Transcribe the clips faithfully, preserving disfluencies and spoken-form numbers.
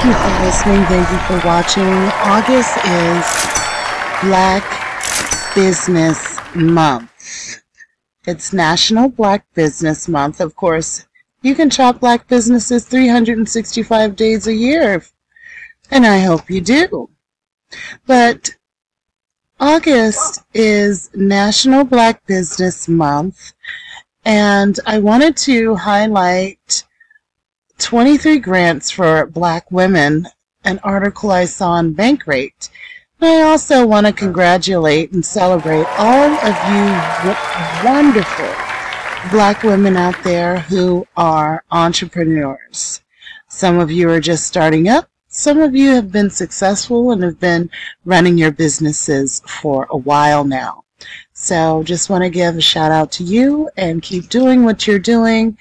Thank you for listening. Thank you for watching. August is Black Business Month. It's National Black Business Month. Of course, you can shop black businesses three hundred sixty-five days a year, and I hope you do. But August is National Black Business Month, and I wanted to highlight twenty-three grants for black women, an article I saw on Bankrate. And I also want to congratulate and celebrate all of you wonderful black women out there who are entrepreneurs. Some of you are just starting up. Some of you have been successful and have been running your businesses for a while now. So just want to give a shout out to you and keep doing what you're doing.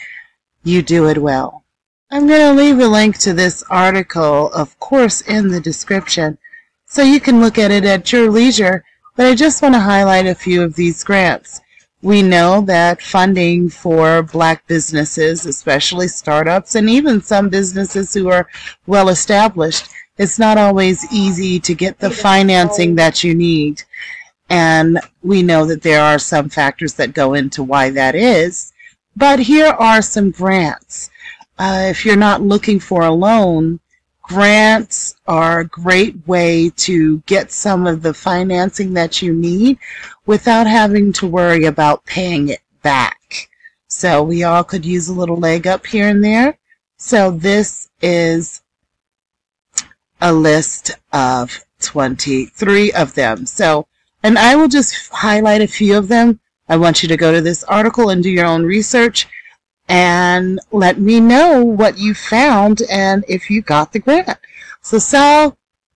You do it well. I'm going to leave a link to this article, of course, in the description, so you can look at it at your leisure, but I just want to highlight a few of these grants. We know that funding for black businesses, especially startups, and even some businesses who are well established, it's not always easy to get the financing that you need. And we know that there are some factors that go into why that is, but here are some grants. Uh, if you're not looking for a loan, grants are a great way to get some of the financing that you need without having to worry about paying it back. So we all could use a little leg up here and there. So this is a list of twenty-three of them. So, and I will just highlight a few of them. I want you to go to this article and do your own research, and let me know what you found and if you got the grant. So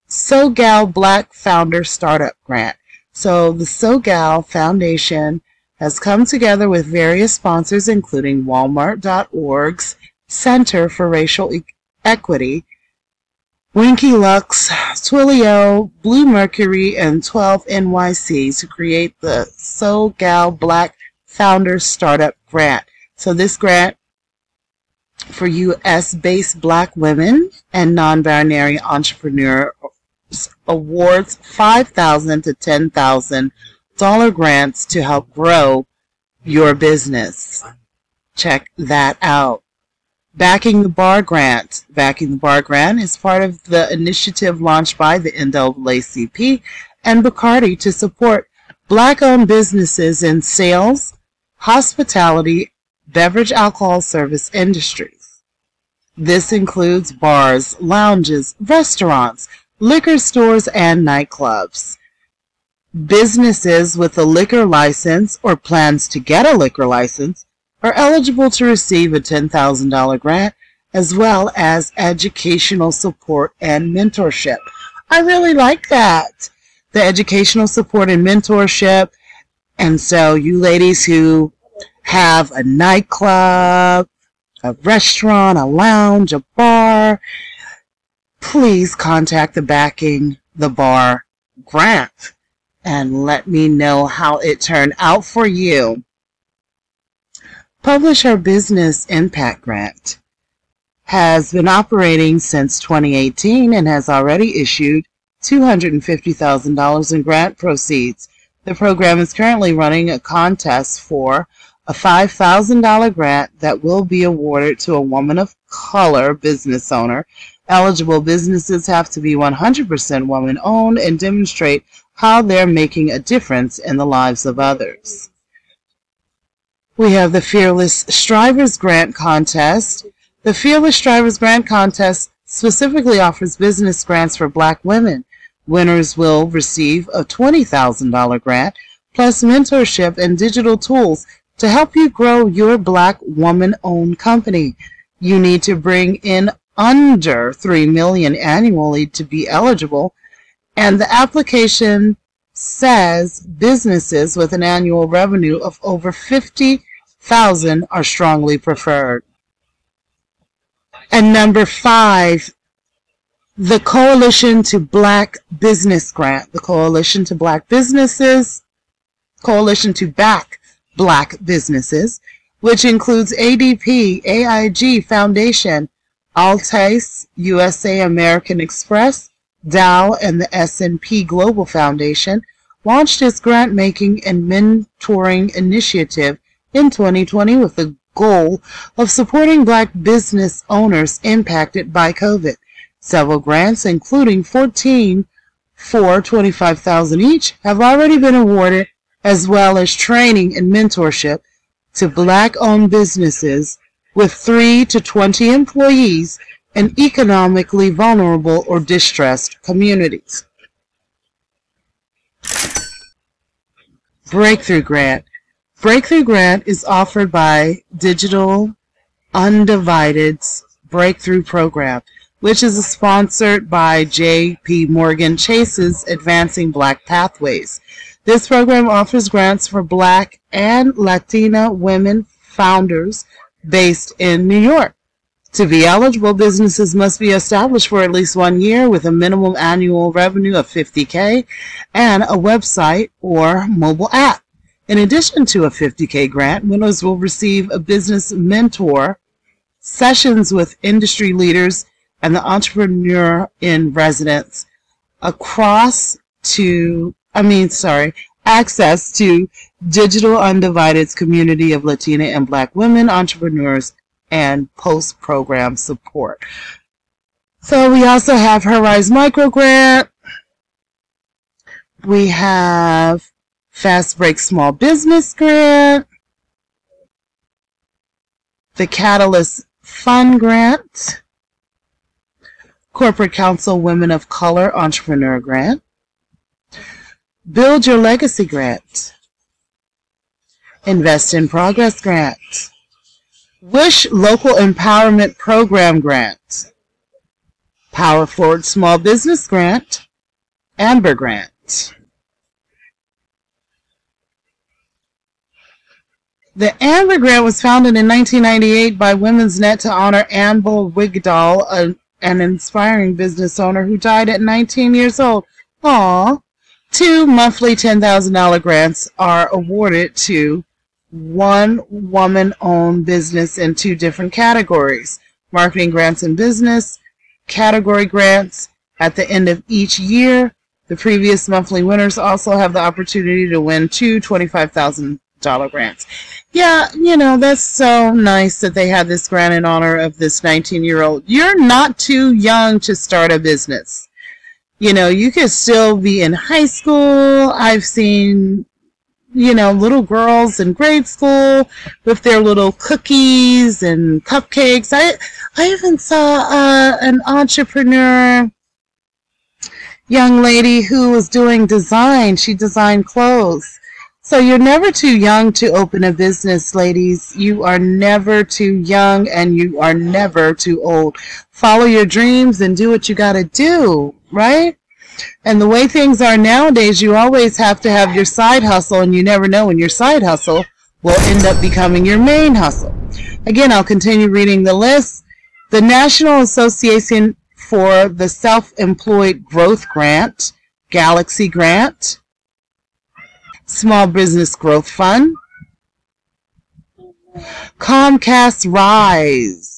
SoGal Black Founder Startup Grant. So the SoGal Foundation has come together with various sponsors, including Walmart dot org's Center for Racial e- Equity, Winky Lux, Twilio, Blue Mercury, and twelve N Y C to create the SoGal Black Founder Startup Grant. So this grant for U S-based black women and non-binary entrepreneurs awards five thousand to ten thousand dollar grants to help grow your business. Check that out. Backing the Bar Grant. Backing the Bar Grant is part of the initiative launched by the N double A C P and Bacardi to support black-owned businesses in sales, hospitality, beverage alcohol service industries. This includes bars, lounges, restaurants, liquor stores, and nightclubs. Businesses with a liquor license or plans to get a liquor license are eligible to receive a ten thousand dollar grant, as well as educational support and mentorship. I really like that, the educational support and mentorship. And so you ladies who have a nightclub, a restaurant, a lounge, a bar, please contact the Backing the Bar Grant and let me know how it turned out for you. Publisher's Business Impact Grant has been operating since twenty eighteen and has already issued two hundred fifty thousand dollars in grant proceeds. The program is currently running a contest for a five thousand dollar grant that will be awarded to a woman of color business owner. Eligible businesses have to be one hundred percent woman-owned and demonstrate how they're making a difference in the lives of others. We have the Fearless Strivers Grant Contest. The Fearless Strivers Grant Contest specifically offers business grants for black women. Winners will receive a twenty thousand dollar grant plus mentorship and digital tools to help you grow your black woman-owned company. You need to bring in under three million dollars annually to be eligible, and the application says businesses with an annual revenue of over fifty thousand dollars are strongly preferred. And number five, the Coalition to Black Business Grant. The Coalition to Black Businesses, Coalition to Back Black Businesses, which includes A D P, A I G Foundation, Altice U S A, American Express, Dow, and the S N P Global Foundation launched its grant-making and mentoring initiative in twenty twenty with the goal of supporting Black business owners impacted by COVID. Several grants, including fourteen for twenty-five thousand dollars each, have already been awarded, as well as training and mentorship to Black-owned businesses with three to twenty employees in economically vulnerable or distressed communities. Breakthrough Grant. Breakthrough Grant is offered by Digital Undivided's Breakthrough Program, which is sponsored by J P Morgan Chase's Advancing Black Pathways. This program offers grants for Black and Latina women founders based in New York. To be eligible, businesses must be established for at least one year with a minimum annual revenue of fifty K and a website or mobile app. In addition to a fifty K grant, winners will receive a business mentor, sessions with industry leaders, and the entrepreneur in residence, across to, I mean, sorry, access to Digital Undivided's community of Latina and Black women entrepreneurs and post-program support. So we also have Herize Micro Grant. We have Fast Break Small Business Grant. The Catalyst Fund Grant. Corporate Council Women of Color Entrepreneur Grant. Build Your Legacy Grant. Invest in Progress Grant. Wish Local Empowerment Program Grant, Power Forward Small Business Grant, Amber Grant. The Amber Grant was founded in nineteen ninety-eight by Women's Net to honor Amber Wigdahl, a, an inspiring business owner who died at nineteen years old. Aww. Two monthly ten thousand dollar grants are awarded to one woman-owned business in two different categories, marketing grants and business category grants. At the end of each year, the previous monthly winners also have the opportunity to win two twenty-five thousand dollar grants. Yeah, you know, that's so nice that they had this grant in honor of this nineteen-year-old. You're not too young to start a business. You know, you could still be in high school. I've seen, you know, little girls in grade school with their little cookies and cupcakes. I I even saw uh, an entrepreneur young lady who was doing design. She designed clothes. So you're never too young to open a business, ladies. You are never too young and you are never too old. Follow your dreams and do what you got to do, right? And the way things are nowadays, you always have to have your side hustle, and you never know when your side hustle will end up becoming your main hustle. Again, I'll continue reading the list. The National Association for the Self-Employed Growth Grant, Galaxy Grant, Small Business Growth Fund, Comcast Rise.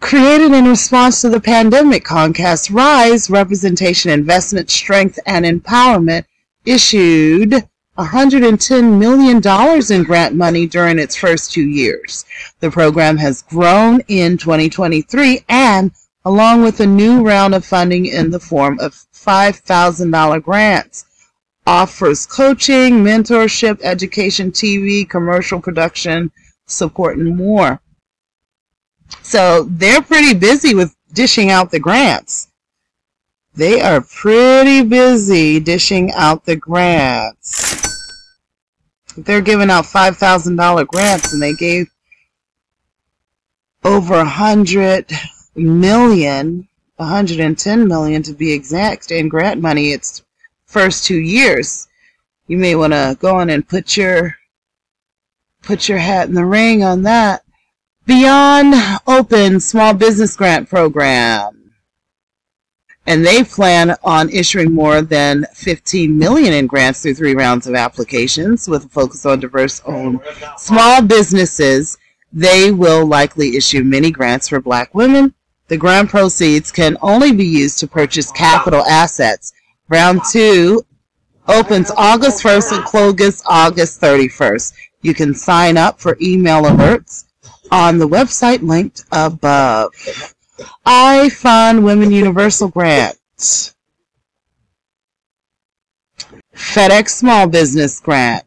Created in response to the pandemic, Comcast Rise, Representation, Investment, Strength, and Empowerment issued one hundred ten million dollars in grant money during its first two years. The program has grown in twenty twenty-three and, along with a new round of funding in the form of five thousand dollar grants, offers coaching, mentorship, education, T V, commercial production, support, and more. So they're pretty busy with dishing out the grants. They are pretty busy dishing out the grants. They're giving out five thousand dollar grants, and they gave over one hundred million, one hundred ten million to be exact, in grant money its first two years. You may want to go in and put your put your hat in the ring on that. Beyond Open Small Business Grant Program, and they plan on issuing more than fifteen million dollars in grants through three rounds of applications with a focus on diverse-owned small businesses They will likely issue many grants for Black women. The grant proceeds can only be used to purchase capital assets. Round two opens August first and closes August thirty-first. You can sign up for email alerts on the website linked above. I Fund Women Universal Grant. FedEx Small Business Grant.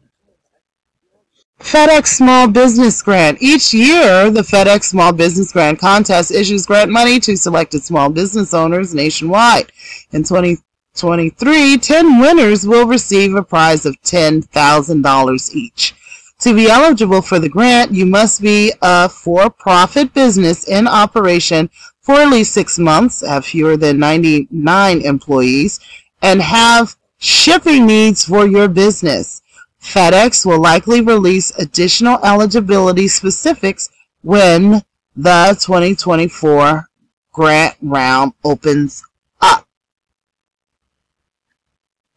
FedEx Small Business Grant. Each year, the FedEx Small Business Grant Contest issues grant money to selected small business owners nationwide. In twenty twenty-three, ten winners will receive a prize of ten thousand dollars each. To be eligible for the grant, you must be a for-profit business in operation for at least six months, have fewer than ninety-nine employees, and have shipping needs for your business. FedEx will likely release additional eligibility specifics when the twenty twenty-four grant round opens up.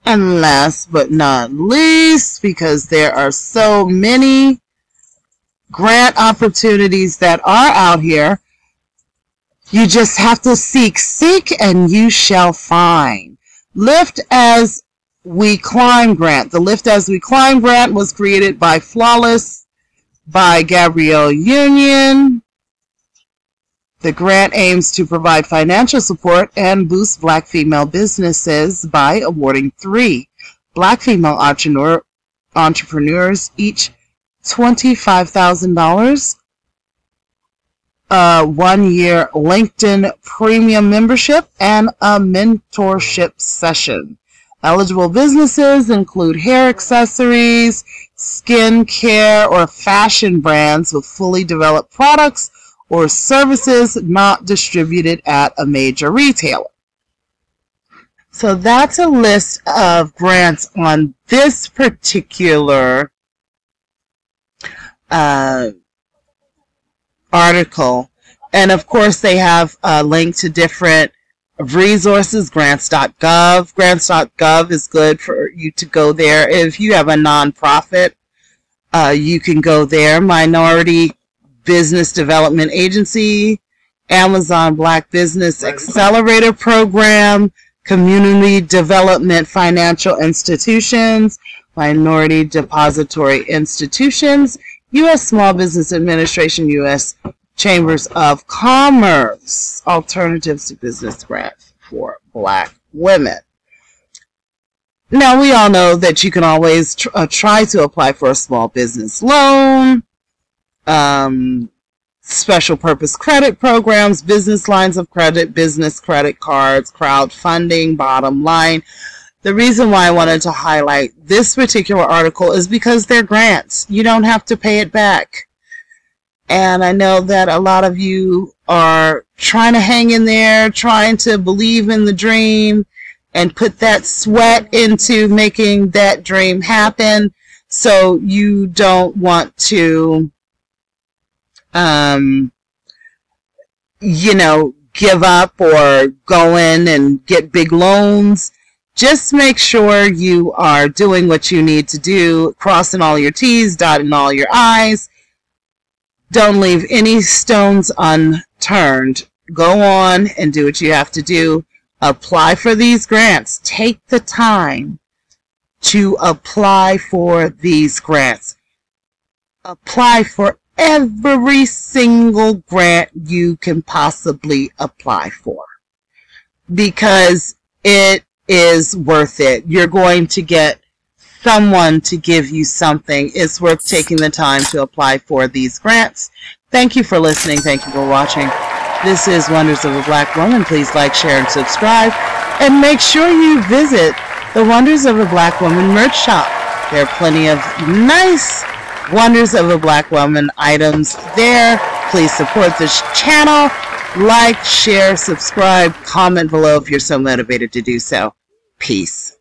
And last but not least, because there are so many grant opportunities that are out here, you just have to seek, seek, and you shall find. Lift as We Climb Grant. The Lift As We Climb Grant was created by Flawless, by Gabrielle Union. The grant aims to provide financial support and boost Black female businesses by awarding three Black female entrepreneur, entrepreneurs each twenty-five thousand dollars, a one-year LinkedIn premium membership, and a mentorship session. Eligible businesses include hair accessories, skin care, or fashion brands with fully developed products or services not distributed at a major retailer. So that's a list of grants on this particular uh, article. And of course they have a link to different resources, grants dot gov. grants dot gov is good for you to go there. If you have a nonprofit, uh, you can go there. Minority Business Development Agency, Amazon Black Business Accelerator Program, Community Development Financial Institutions, Minority Depository Institutions, U S Small Business Administration, U S Chambers of Commerce, Alternatives to Business Grants for Black Women. Now, we all know that you can always tr uh, try to apply for a small business loan, um, special purpose credit programs, business lines of credit, business credit cards, crowdfunding, bottom line. The reason why I wanted to highlight this particular article is because they're grants. You don't have to pay it back. And I know that a lot of you are trying to hang in there, trying to believe in the dream and put that sweat into making that dream happen. So you don't want to, um, you know, give up or go in and get big loans. Just make sure you are doing what you need to do, crossing all your T's, dotting all your I's. Don't leave any stones unturned. Go on and do what you have to do. Apply for these grants. Take the time to apply for these grants. Apply for every single grant you can possibly apply for, because it is worth it. You're going to get someone to give you something. It's worth taking the time to apply for these grants. Thank you for listening. Thank you for watching. This is Wonders of a Black Woman. Please like, share, and subscribe. And make sure you visit the Wonders of a Black Woman merch shop. There are plenty of nice Wonders of a Black Woman items there. Please support this channel. Like, share, subscribe, comment below if you're so motivated to do so. Peace.